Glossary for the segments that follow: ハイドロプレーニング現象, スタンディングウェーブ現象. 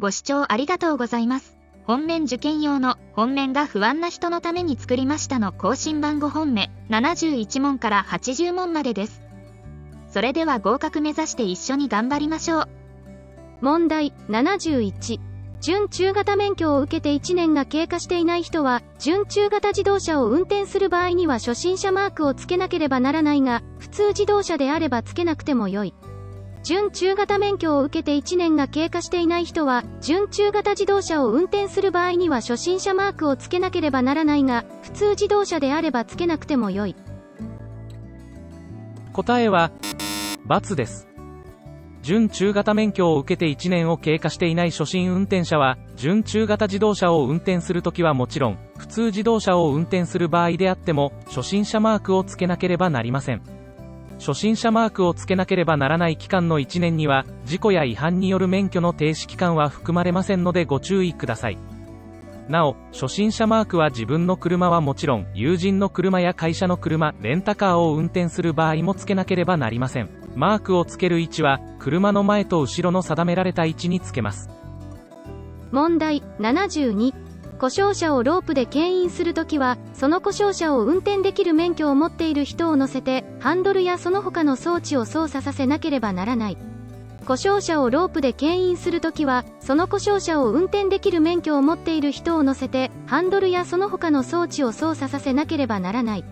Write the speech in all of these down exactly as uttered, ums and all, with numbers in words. ご視聴ありがとうございます。本面受験用の本面が不安な人のために作りましたの更新版ごほんめ、ななじゅういちもんからはちじゅうもんまでです。それでは合格目指して一緒に頑張りましょう。問題ななじゅういち。準中型免許を受けていちねんが経過していない人は、準中型自動車を運転する場合には初心者マークをつけなければならないが、普通自動車であればつけなくてもよい。準中型免許を受けていちねんが経過していない人は、準中型自動車を運転する場合には初心者マークをつけなければならないが、普通自動車であればつけなくてもよい。答えは、×です。準中型免許を受けていちねんを経過していない初心運転者は、準中型自動車を運転するときはもちろん、普通自動車を運転する場合であっても、初心者マークをつけなければなりません。初心者マークをつけなければならない期間のいちねんには、事故や違反による免許の停止期間は含まれませんのでご注意ください。なお、初心者マークは自分の車はもちろん、友人の車や会社の車、レンタカーを運転する場合もつけなければなりません。マークをつける位置は、車の前と後ろの定められた位置につけます。問題ななじゅうに。故障車をロープで牽引するときは、その故障車を運転できる免許を持っている人を乗せて、ハンドルやその他の装置を操作させなければならない。故障車をロープで牽引するときは、その故障車を運転できる免許を持っている人を乗せて、ハンドルやその他の装置を操作させなければならない。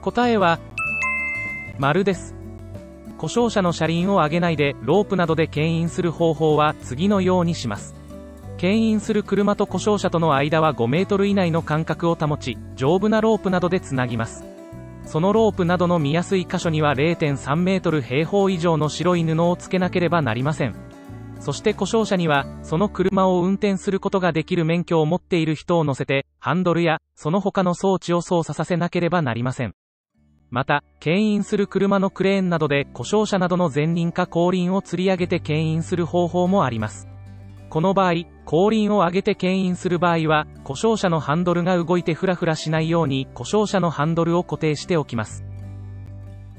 答えは、丸です。故障車の車輪を上げないで、ロープなどで牽引する方法は次のようにします。牽引する車と故障車との間はごメートル以内の間隔を保ち、丈夫なロープなどでつなぎます。そのロープなどの見やすい箇所には れいてんさんメートル平方以上の白い布をつけなければなりません。そして故障車には、その車を運転することができる免許を持っている人を乗せて、ハンドルや、その他の装置を操作させなければなりません。また、牽引する車のクレーンなどで故障車などの前輪か後輪を吊り上げて牽引する方法もあります。この場合、後輪を上げて牽引する場合は、故障車のハンドルが動いてフラフラしないように故障車のハンドルを固定しておきます。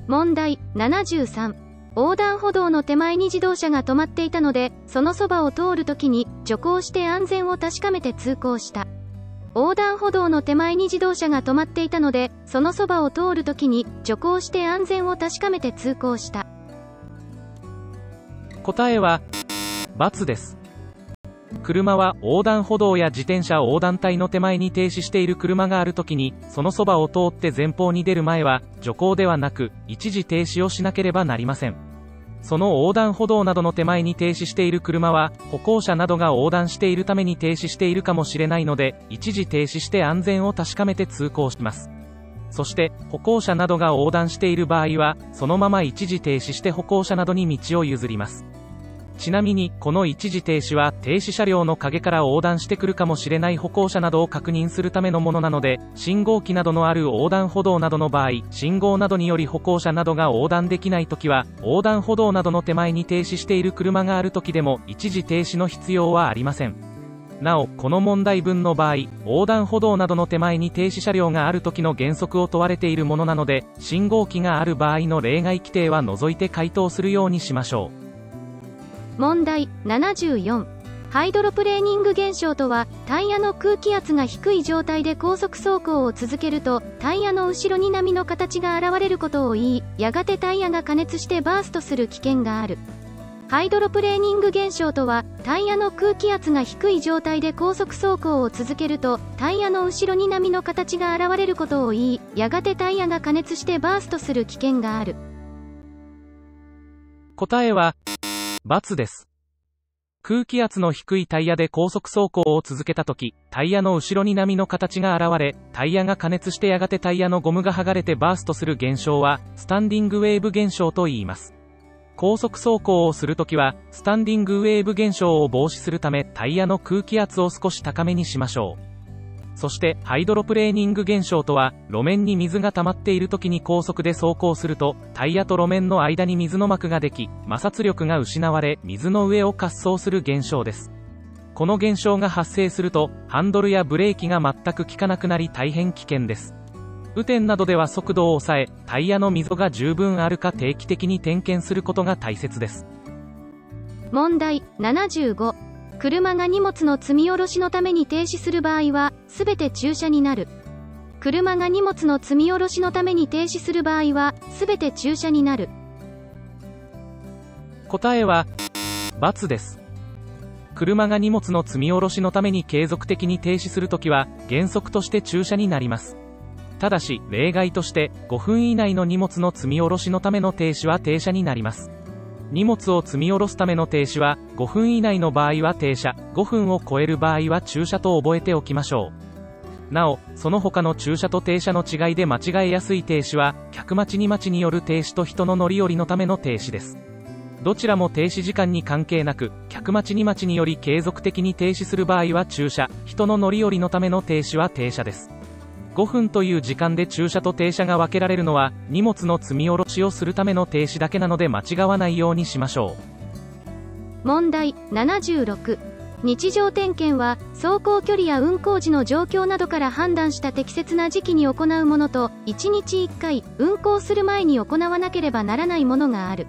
問題ななじゅうさん。横断歩道の手前に自動車が止まっていたので、そのそばを通るときに徐行して安全を確かめて通行した。横断歩道の手前に自動車が止まっていたので、そのそばを通るときに徐行して安全を確かめて通行した。答えは、×です。車は横断歩道や自転車横断帯の手前に停止している車があるときに、そのそばを通って前方に出る前は、徐行ではなく、一時停止をしなければなりません。その横断歩道などの手前に停止している車は、歩行者などが横断しているために停止しているかもしれないので、一時停止して安全を確かめて通行します。そして、歩行者などが横断している場合は、そのまま一時停止して歩行者などに道を譲ります。ちなみに、この一時停止は、停止車両の陰から横断してくるかもしれない歩行者などを確認するためのものなので、信号機などのある横断歩道などの場合、信号などにより歩行者などが横断できないときは、横断歩道などの手前に停止している車があるときでも、一時停止の必要はありません。なお、この問題文の場合、横断歩道などの手前に停止車両があるときの原則を問われているものなので、信号機がある場合の例外規定は除いて回答するようにしましょう。問題ななじゅうよん。ハイドロプレーニング現象とは、タイヤの空気圧が低い状態で高速走行を続けると、タイヤの後ろに波の形が現れることを言い、やがてタイヤが過熱してバーストする危険がある。ハイドロプレーニング現象とは、タイヤの空気圧が低い状態で高速走行を続けると、タイヤの後ろに波の形が現れることを言い、やがてタイヤが過熱してバーストする危険がある。答えは、×です。空気圧の低いタイヤで高速走行を続けたとき、タイヤの後ろに波の形が現れ、タイヤが過熱してやがてタイヤのゴムが剥がれてバーストする現象は、スタンディングウェーブ現象と言います。高速走行をするときは、スタンディングウェーブ現象を防止するため、タイヤの空気圧を少し高めにしましょう。そして、ハイドロプレーニング現象とは、路面に水が溜まっている時に高速で走行すると、タイヤと路面の間に水の膜ができ、摩擦力が失われ、水の上を滑走する現象です。この現象が発生すると、ハンドルやブレーキが全く効かなくなり大変危険です。雨天などでは速度を抑え、タイヤの溝が十分あるか定期的に点検することが大切です。問題ななじゅうご、車が荷物の積み下ろしのために停止する場合は、すべて駐車になる。車が荷物の積み下ろしのために停止する場合は、すべて駐車になる。答えは、×です。車が荷物の積み下ろしのために継続的に停止するときは、原則として駐車になります。ただし、例外として、ごふん以内の荷物の積み下ろしのための停止は停車になります。荷物を積み下ろすための停止は、ごふん以内の場合は停車、ごふんを超える場合は駐車と覚えておきましょう。なお、その他の駐車と停車の違いで間違えやすい停止は、客待ち荷待ちによる停止と人の乗り降りのための停止です。どちらも停止時間に関係なく、客待ち荷待ちにより継続的に停止する場合は駐車、人の乗り降りのための停止は停車です。ごふんという時間で駐車と停車が分けられるのは、荷物の積み下ろしをするための停止だけなので間違わないようにしましょう。問題ななじゅうろく、日常点検は、走行距離や運行時の状況などから判断した適切な時期に行うものと、いちにちいっかい、運行する前に行わなければならないものがある。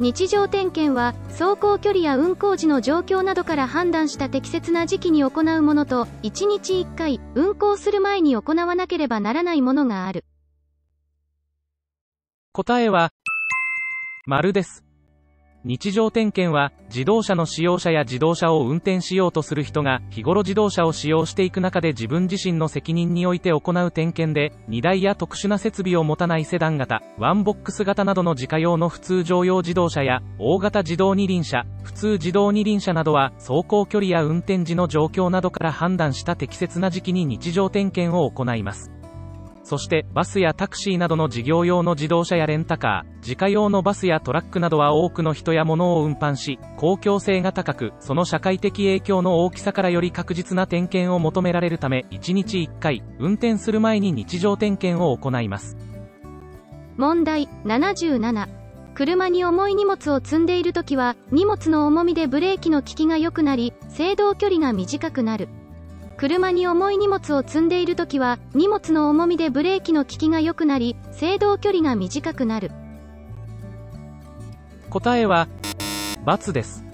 日常点検は、走行距離や運行時の状況などから判断した適切な時期に行うものと、いちにちいっかい、運行する前に行わなければならないものがある。答えは、丸です。日常点検は、自動車の使用者や自動車を運転しようとする人が、日頃自動車を使用していく中で自分自身の責任において行う点検で、荷台や特殊な設備を持たないセダン型、ワンボックス型などの自家用の普通乗用自動車や、大型自動二輪車、普通自動二輪車などは、走行距離や運転時の状況などから判断した適切な時期に日常点検を行います。そして、バスやタクシーなどの事業用の自動車やレンタカー、自家用のバスやトラックなどは多くの人や物を運搬し、公共性が高く、その社会的影響の大きさからより確実な点検を求められるため、いちにちいっかい、運転する前に日常点検を行います。問題ななじゅうなな、車に重い荷物を積んでいるときは、荷物の重みでブレーキの効きが良くなり、制動距離が短くなる。車に重い荷物を積んでいるときは、荷物の重みでブレーキの利きが良くなり、制動距離が短くなる。答えは、×です。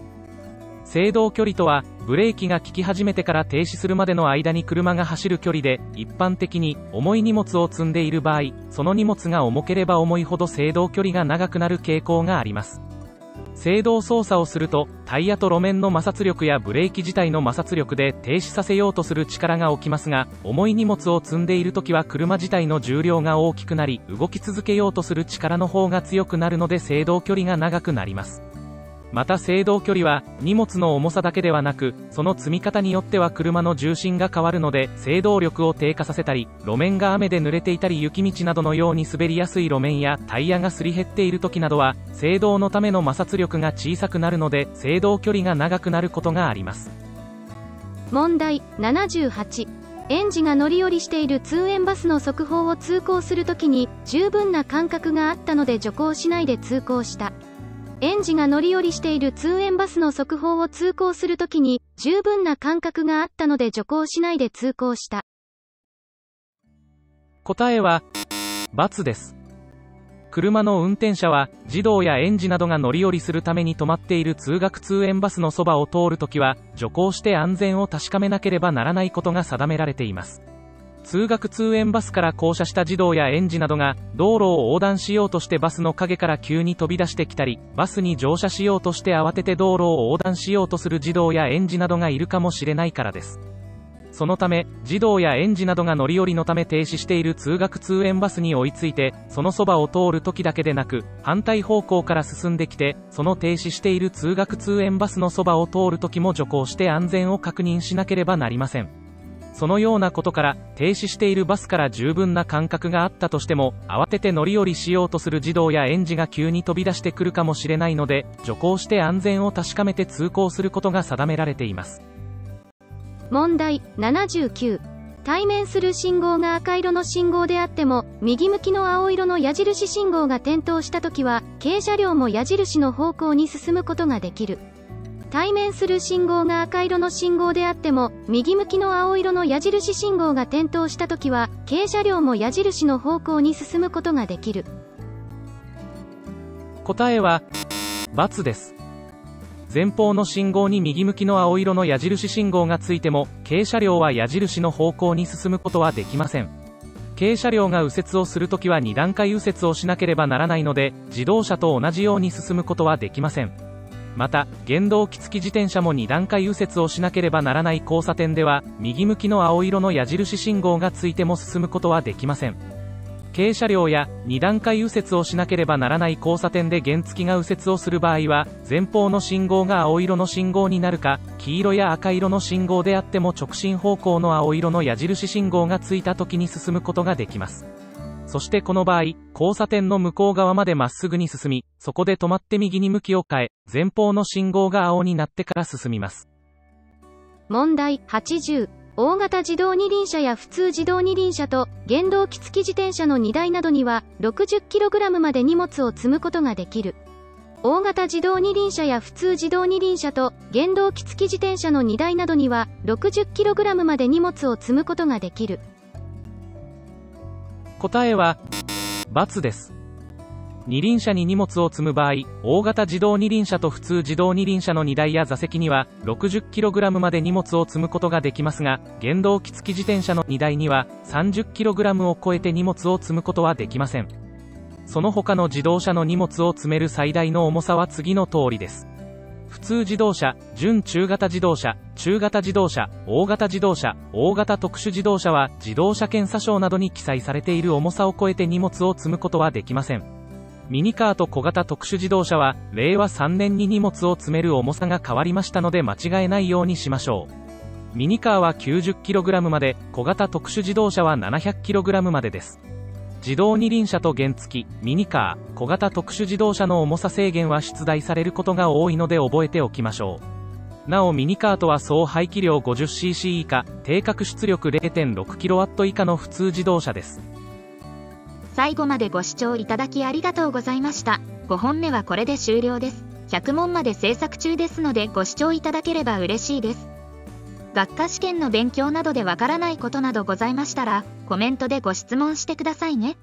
制動距離とは、ブレーキが利き始めてから停止するまでの間に車が走る距離で、一般的に重い荷物を積んでいる場合、その荷物が重ければ重いほど制動距離が長くなる傾向があります。制動操作をすると、タイヤと路面の摩擦力やブレーキ自体の摩擦力で停止させようとする力が起きますが、重い荷物を積んでいるときは車自体の重量が大きくなり、動き続けようとする力の方が強くなるので制動距離が長くなります。また制動距離は、荷物の重さだけではなく、その積み方によっては車の重心が変わるので、制動力を低下させたり、路面が雨で濡れていたり雪道などのように滑りやすい路面やタイヤがすり減っている時などは、制動のための摩擦力が小さくなるので、制動距離が長くなることがあります。問題ななじゅうはち、園児が乗り降りしている通園バスの側方を通行するときに、十分な間隔があったので徐行しないで通行した。園児が乗り降りしている通園バスの側方を通行するときに、十分な間隔があったので徐行しないで通行した。答えは、×です。車の運転者は、児童や園児などが乗り降りするために止まっている通学通園バスのそばを通るときは、徐行して安全を確かめなければならないことが定められています。通学通園バスから降車した児童や園児などが、道路を横断しようとしてバスの陰から急に飛び出してきたり、バスに乗車しようとして慌てて道路を横断しようとする児童や園児などがいるかもしれないからです。そのため、児童や園児などが乗り降りのため停止している通学通園バスに追いついて、そのそばを通るときだけでなく、反対方向から進んできて、その停止している通学通園バスのそばを通るときも徐行して安全を確認しなければなりません。そのようなことから、停止しているバスから十分な間隔があったとしても、慌てて乗り降りしようとする児童や園児が急に飛び出してくるかもしれないので、徐行して安全を確かめて通行することが定められています。問題ななじゅうきゅう、対面する信号が赤色の信号であっても、右向きの青色の矢印信号が点灯したときは、軽車両も矢印の方向に進むことができる。対面する信号が赤色の信号であっても、右向きの青色の矢印信号が点灯したときは、軽車両も矢印の方向に進むことができる。答えは、×です。前方の信号に右向きの青色の矢印信号がついても、軽車両は矢印の方向に進むことはできません。軽車両が右折をするときはに段階右折をしなければならないので、自動車と同じように進むことはできません。また、原動機付き自転車もに段階右折をしなければならない交差点では、右向きの青色の矢印信号がついても進むことはできません。軽車両やに段階右折をしなければならない交差点で原付が右折をする場合は、前方の信号が青色の信号になるか、黄色や赤色の信号であっても直進方向の青色の矢印信号がついた時に進むことができます。そしてこの場合、交差点の向こう側までまっすぐに進み、そこで止まって右に向きを変え、前方の信号が青になってから進みます。問題はちじゅう。大型自動二輪車や普通自動二輪車と原動機付き自転車の荷台などには ろくじゅっキログラム まで荷物を積むことができる。大型自動二輪車や普通自動二輪車と原動機付き自転車の荷台などには ろくじゅっキログラム まで荷物を積むことができる。答えは×です。二輪車に荷物を積む場合、大型自動二輪車と普通自動二輪車の荷台や座席には ろくじゅっキログラム まで荷物を積むことができますが、原動機付き自転車の荷台には さんじゅっキログラム を超えて荷物を積むことはできません。その他の自動車の荷物を積める最大の重さは次の通りです。普通自動車、準中型自動車、中型自動車、大型自動車、大型特殊自動車は自動車検査証などに記載されている重さを超えて荷物を積むことはできません。ミニカーと小型特殊自動車はれいわさんねんに荷物を積める重さが変わりましたので間違えないようにしましょう。ミニカーは きゅうじゅっキログラム まで、小型特殊自動車は ななひゃくキログラム までです。自動二輪車と原付、ミニカー、小型特殊自動車の重さ制限は出題されることが多いので覚えておきましょう。なおミニカートは総排気量 ごじゅっシーシー 以下、定格出力 れいてんろくキロワット 以下の普通自動車です。最後までご視聴いただきありがとうございました。ごほんめはこれで終了です。ひゃくもんまで制作中ですのでご視聴いただければ嬉しいです。学科試験の勉強などでわからないことなどございましたら、コメントでご質問してくださいね。